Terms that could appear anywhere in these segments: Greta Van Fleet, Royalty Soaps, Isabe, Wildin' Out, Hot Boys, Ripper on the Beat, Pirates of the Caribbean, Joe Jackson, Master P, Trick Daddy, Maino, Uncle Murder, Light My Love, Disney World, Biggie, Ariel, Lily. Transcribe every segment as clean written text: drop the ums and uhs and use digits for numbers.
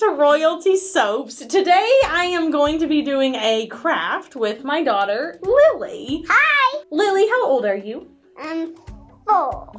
to Royalty Soaps. Today I am going to be doing a craft with my daughter, Lily. Hi! Lily, how old are you? I'm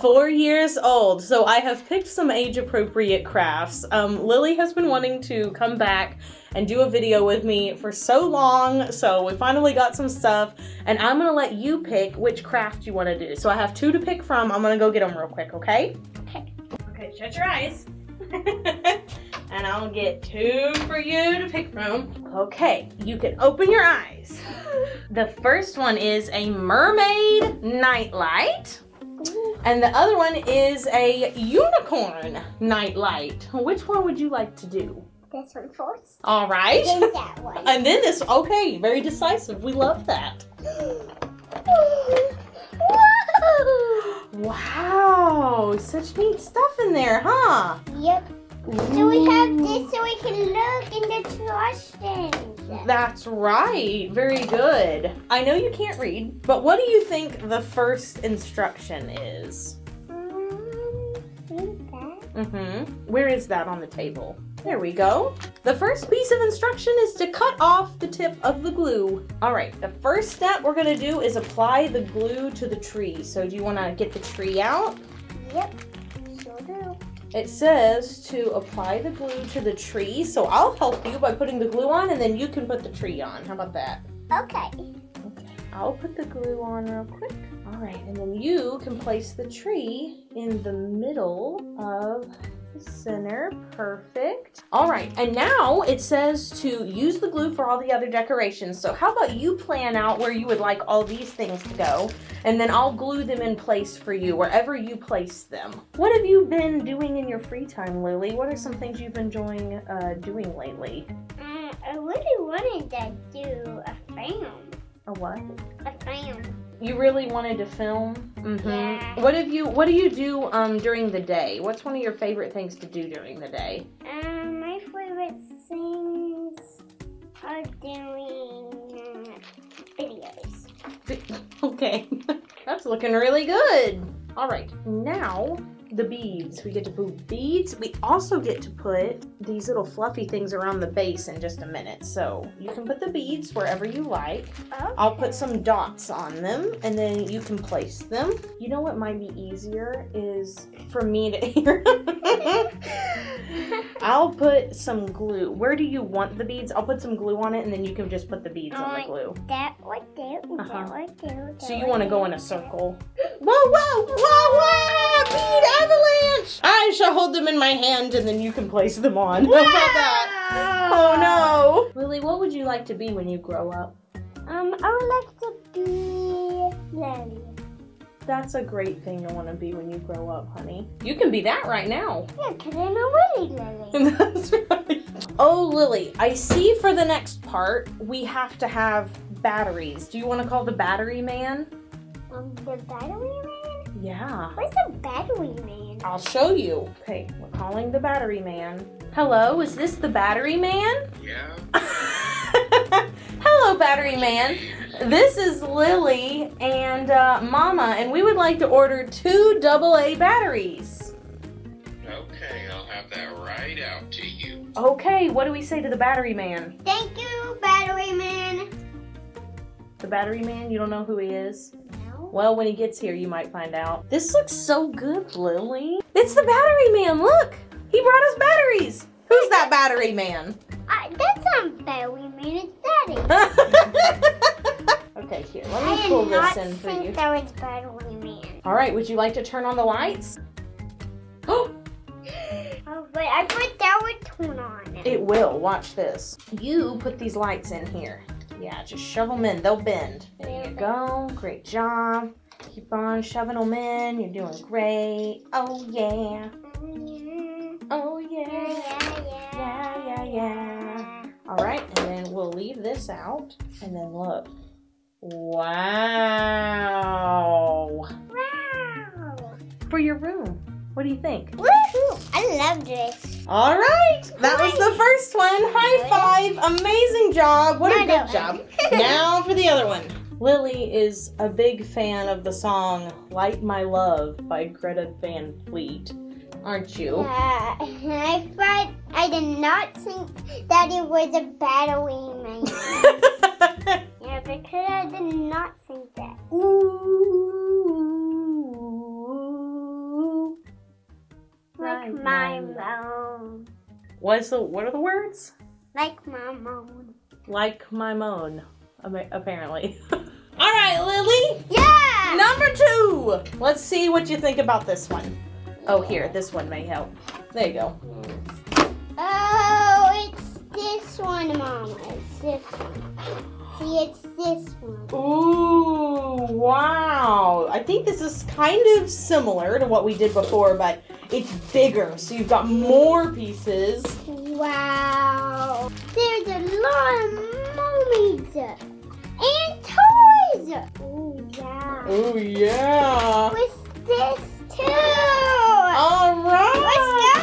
4 years old. So I have picked some age-appropriate crafts. Lily has been wanting to come back and do a video with me for so long, so we finally got some stuff, and I'm gonna let you pick which craft you wanna do. So I have two to pick from. I'm gonna go get them real quick, okay? Okay. Okay, shut your eyes. And I'll get two for you to pick from. Okay, you can open your eyes. The first one is a mermaid nightlight. And the other one is a unicorn nightlight. Which one would you like to do? This one first. All right. And then that one. And then this, okay, very decisive. We love that. Wow, such neat stuff in there, huh? Yep. Ooh. So we have this so we can look in the trash thing. That's right. Very good. I know you can't read, but what do you think the first instruction is? Read that. Mm-hmm. Where is that on the table? There we go. The first piece of instruction is to cut off the tip of the glue. All right, the first step we're gonna do is apply the glue to the tree. So do you wanna get the tree out? Yep, sure do. It says to apply the glue to the tree, so I'll help you by putting the glue on, and then you can put the tree on. How about that? Okay. Okay. I'll put the glue on real quick. All right, and then you can place the tree in the middle of the center. Perfect. All right, and now it says to use the glue for all the other decorations. So how about you plan out where you would like all these things to go? And then I'll glue them in place for you, wherever you place them. What have you been doing in your free time, Lily? What are some things you've been enjoying doing lately? I really wanted to do a film. A what? A film. You really wanted to film? Mm-hmm. Yeah. What do you do during the day? What's one of your favorite things to do during the day? My favorite things are doing videos. Okay, that's looking really good. All right, now the beads. We get to put beads. We also get to put these little fluffy things around the base in just a minute. So you can put the beads wherever you like. Okay. I'll put some dots on them and then you can place them. You know what might be easier is for me to hear. I'll put some glue. Where do you want the beads? I'll put some glue on it and then you can just put the beads on the glue. That one, that one. So you want to go in a circle. Whoa, whoa, whoa, whoa! Bead avalanche! I shall hold them in my hand and then you can place them on. Wow. How about that? Oh no! Lily, what would you like to be when you grow up? I would like to be Lily. That's a great thing to want to be when you grow up, honey. You can be that right now. Yeah, because I'm already Lily. That's right. Oh, Lily, I see for the next part, we have to have batteries. Do you want to call the battery man? The battery man? Yeah. Where's the battery man? I'll show you. Okay, we're calling the battery man. Hello, is this the battery man? Yeah. Hello, battery man. This is Lily and Mama, and we would like to order 2 AA batteries. Okay, I'll have that right out to you. Okay, what do we say to the battery man? Thank you, battery man. The battery man, you don't know who he is? Well, when he gets here, you might find out. This looks so good, Lily. It's the battery man, look! He brought us batteries! Who's that battery man? That's not battery man, it's Daddy. Okay, here, let me pull this in for you. I did not think that was battery man. All right, would you like to turn on the lights? Oh! Oh, but I put that one turn on. It will, watch this. You put these lights in here. Yeah, just shove them in. They'll bend. There you go. Great job. Keep on shoving them in. You're doing great. Oh, yeah. Oh, yeah. Yeah. All right, and then we'll leave this out. And then look. Wow. For your room. What do you think? Woohoo! I loved it. All right, that was the first one. High five! Amazing job! What a good job. Now for the other one. Lily is a big fan of the song "Light My Love" by Greta Van Fleet, aren't you? Yeah, I I did not think that it was a battering ram. Yeah, because I did not think that. Ooh, like my moan. What are the words? Like my moan. Like my moan, apparently. All right, Lily. Yeah. Number 2. Let's see what you think about this one. Oh, here, this one may help. There you go. Oh, it's this one, Mama. It's this one. See, it's this one. Ooh, wow. I think this is kind of similar to what we did before, but it's bigger, so you've got more pieces. Wow. There's a lot of mermaids and toys. Ooh, yeah. Ooh, yeah. With this, too. All right. Let's go make.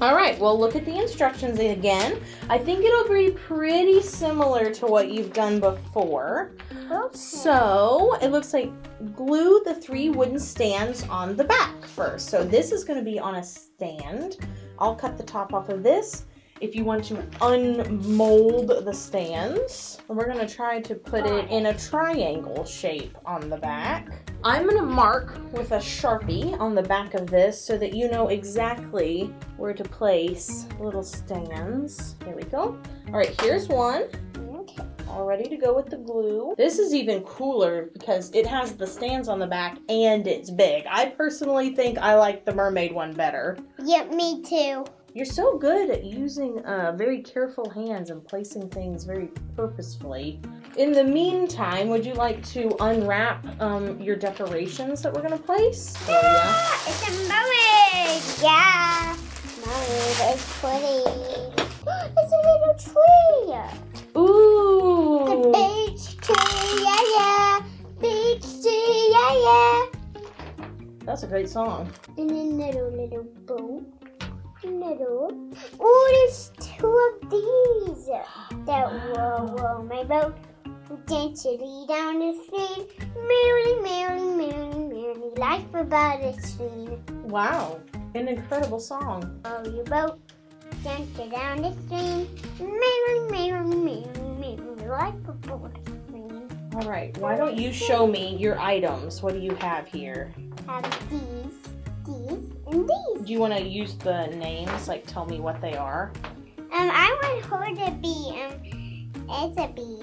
All right. Well, look at the instructions again. I think it'll be pretty similar to what you've done before. Okay. So it looks like glue the 3 wooden stands on the back first. So this is going to be on a stand. I'll cut the top off of this. If you want to unmold the stands, we're going to try to put it in a triangle shape on the back. I'm going to mark with a Sharpie on the back of this so that you know exactly where to place little stands. There we go. All right, here's one. Okay. All ready to go with the glue. This is even cooler because it has the stands on the back and it's big. I personally think I like the mermaid one better. Yep, me too. You're so good at using very careful hands and placing things very purposefully. In the meantime, would you like to unwrap your decorations that we're going to place? Yeah, oh, yeah. It's a mermaid! Yeah! Mermaid is pretty. It's a little tree! Ooh! It's a beach tree, yeah, yeah! Beach tree, yeah, yeah! That's a great song. And a little boat. Oh, there's 2 of these. That whoa, my boat gently down the stream, merrily, merrily, merrily, merrily, life about a stream. Wow, an incredible song. Oh, your boat gently down the stream, merrily, merrily, merrily, merrily, life about a stream. All right, why don't you show me your items? What do you have here? I have these. These. Do you want to use the names? Like, tell me what they are. I want her to be Isabe.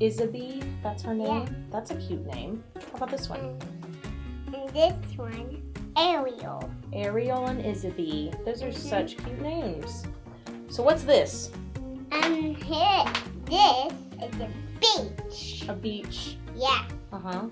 Isabe? That's her name? Yeah. That's a cute name. How about this one? And this one, Ariel. Ariel and Isabe. Those are such cute names. So what's this? This is a beach. A beach? Yeah. Uh-huh.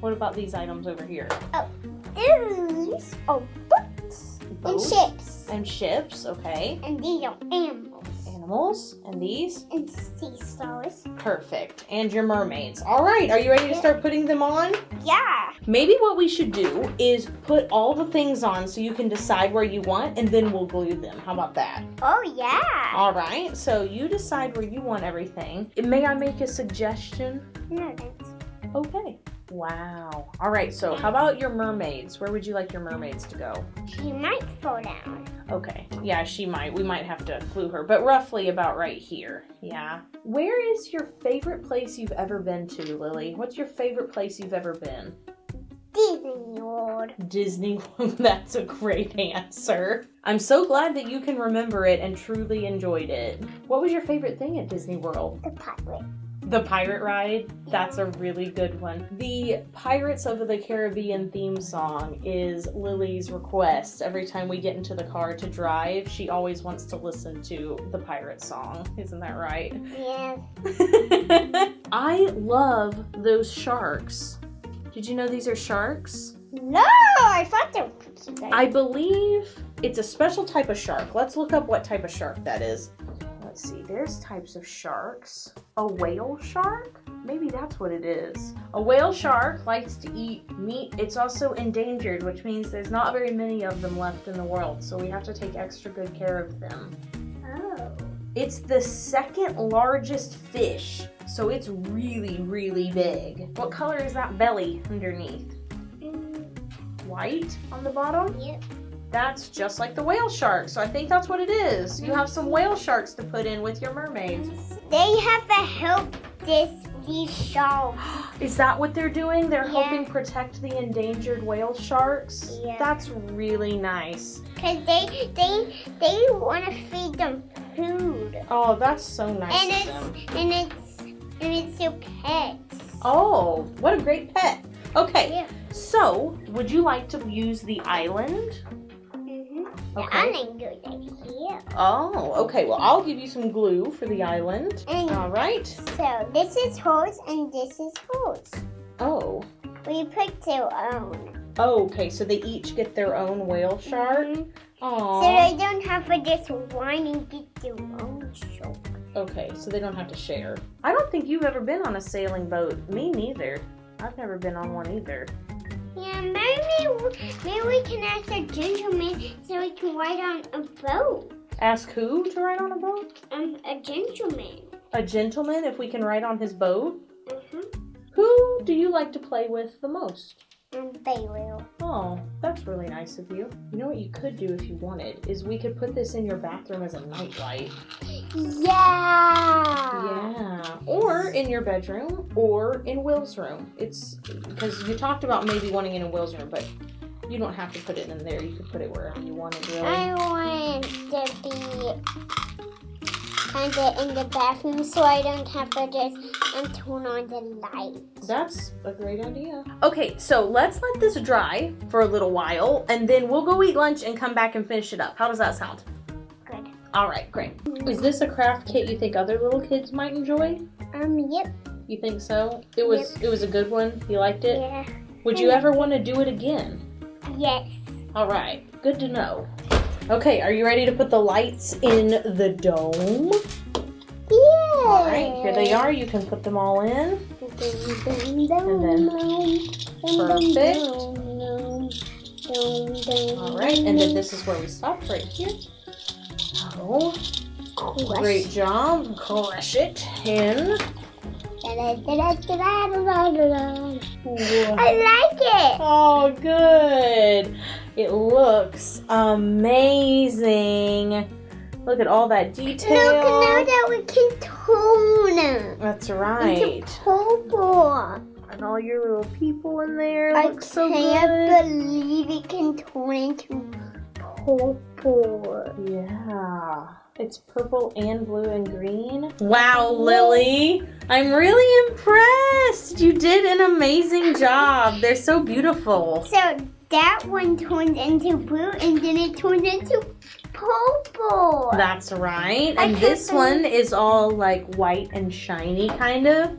What about these items over here? Oh, these are books. Boats. And ships. And ships, okay. And these are animals. Animals. And these? And seesaws. Perfect. And your mermaids. All right, are you ready to start putting them on? Yeah. Maybe what we should do is put all the things on so you can decide where you want, and then we'll glue them. How about that? Oh, yeah. All right, so you decide where you want everything. May I make a suggestion? No, thanks. Okay. Wow. All right, so how about your mermaids? Where would you like your mermaids to go? She might fall down. Okay. Yeah, she might. We might have to glue her, but roughly about right here. Yeah. Where is your favorite place you've ever been to, Lily? What's your favorite place you've ever been? Disney World. Disney World. That's a great answer. I'm so glad that you can remember it and truly enjoyed it. What was your favorite thing at Disney World? The pirate. The pirate ride? That's a really good one. The Pirates of the Caribbean theme song is Lily's request. Every time we get into the car to drive, she always wants to listen to the pirate song. Isn't that right? Yes. I love those sharks. Did you know these are sharks? No, I thought they were pretty good. I believe it's a special type of shark. Let's look up what type of shark that is. Let's see, there's types of sharks. A whale shark? Maybe that's what it is. A whale shark likes to eat meat. It's also endangered, which means there's not very many of them left in the world, so we have to take extra good care of them. Oh. It's the 2nd largest fish, so it's really, really big. What color is that belly underneath? White on the bottom? Yep. That's just like the whale shark. So I think that's what it is. You have some whale sharks to put in with your mermaids. They have to help these sharks. Is that what they're doing? They're helping protect the endangered whale sharks? Yeah. That's really nice. Because they want to feed them food. Oh, that's so nice and it's your pet. Oh, what a great pet. Okay, so would you like to use the island? Okay. I didn't do that here. Oh, okay. Well, I'll give you some glue for the island. All right. So this is hers and this is hers. Oh. We picked their own. Oh, okay. So they each get their own whale shark. Aww. So they don't have to just whine and get their own shark. Okay, so they don't have to share. I don't think you've ever been on a sailing boat. Me neither. I've never been on one either. Yeah, maybe we can ask a gentleman so we can ride on a boat. Ask who to ride on a boat? A gentleman. A gentleman, if we can ride on his boat? Who do you like to play with the most? Ariel. Oh, that's really nice of you. You know what you could do if you wanted is we could put this in your bathroom as a nightlight. Yeah. Or in your bedroom or in Will's room. It's because you talked about maybe wanting it in Will's room, but you don't have to put it in there. You could put it wherever you want it, really. I want it to be kind of in the bathroom so I don't have to just turn on the light. That's a great idea. Okay, so let's let this dry for a little while, and then we'll go eat lunch and come back and finish it up. How does that sound? Good. All right, great. Is this a craft kit you think other little kids might enjoy? Yep. You think so? It was a good one? You liked it? Yeah. Would you ever want to do it again? Yes. All right, good to know. Okay, are you ready to put the lights in the dome? All right, here they are. You can put them all in. And then, perfect. All right, and then this is where we stop, right here. Oh, great job. Crush it in. I like it. Oh, good. It looks amazing. Look at all that detail. Look, now that we can tone. That's right. It's purple. And all your little people in there. Looks so good. I can't believe it can tone into purple. Yeah. It's purple and blue and green. Wow, Lily. I'm really impressed. You did an amazing job. They're so beautiful. So that one turned into blue and then it turned into purple. That's right. And this one is all like white and shiny, kind of.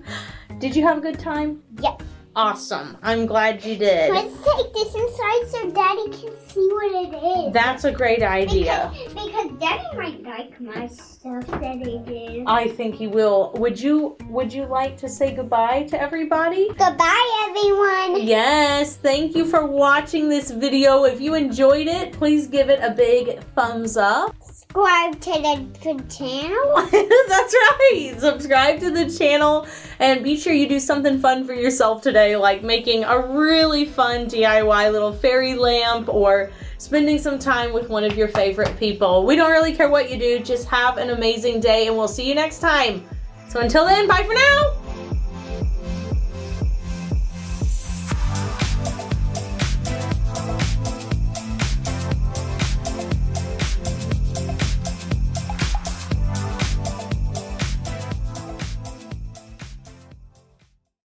Did you have a good time? Yes. Awesome. I'm glad you did. Let's take this inside so Daddy can see what it is. That's a great idea. Because Daddy might like my stuff that he did. I think he will. Would you like to say goodbye to everybody? Goodbye, everyone. Yes. Thank you for watching this video. If you enjoyed it, please give it a big thumbs up. Subscribe to the channel. That's right. Subscribe to the channel and be sure you do something fun for yourself today, like making a really fun DIY little fairy lamp or spending some time with one of your favorite people. We don't really care what you do. Just have an amazing day and we'll see you next time. So until then, bye for now.